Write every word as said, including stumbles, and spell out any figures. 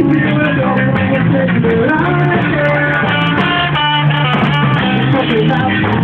We're